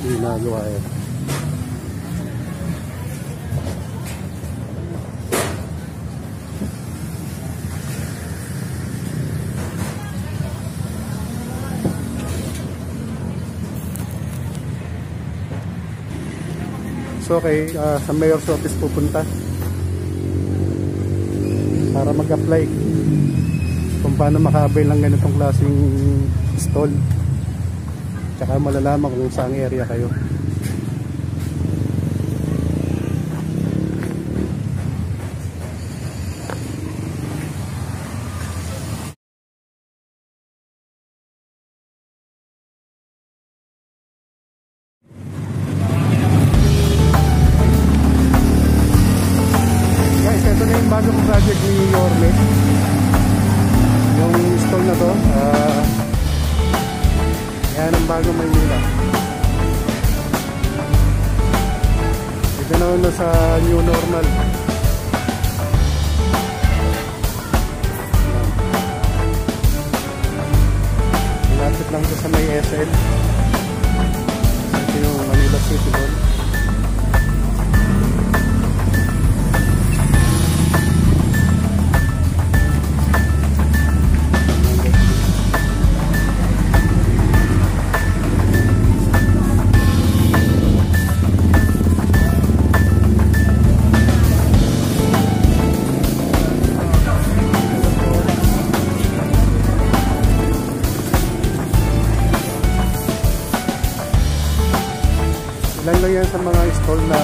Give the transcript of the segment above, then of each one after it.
Ginagawa yan. So okay, sa mayor's office pupunta para mag-apply kung paano maka-avail ng ganitong klaseng stall. Tsaka malalaman kung saan area kayo. Guys, ito na yung bagong project ni Orlet. Yung stall na to, yan ang bagong Maynila. Ito na sa new normal. Malapit lang sa may SL. Ito yung Manila City Mall. Lang yan sa mga stall na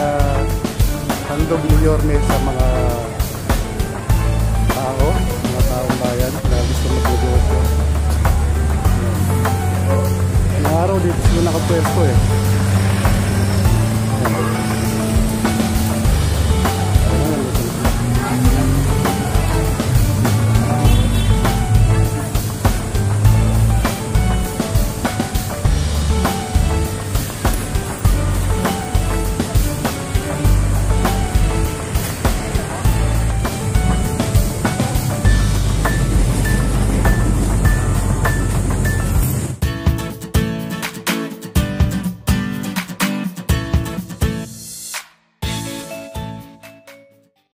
handog ni Yorme sa mga taong bayan na gusto mag-negosyo. Yung araw dito sila nakapwesto eh.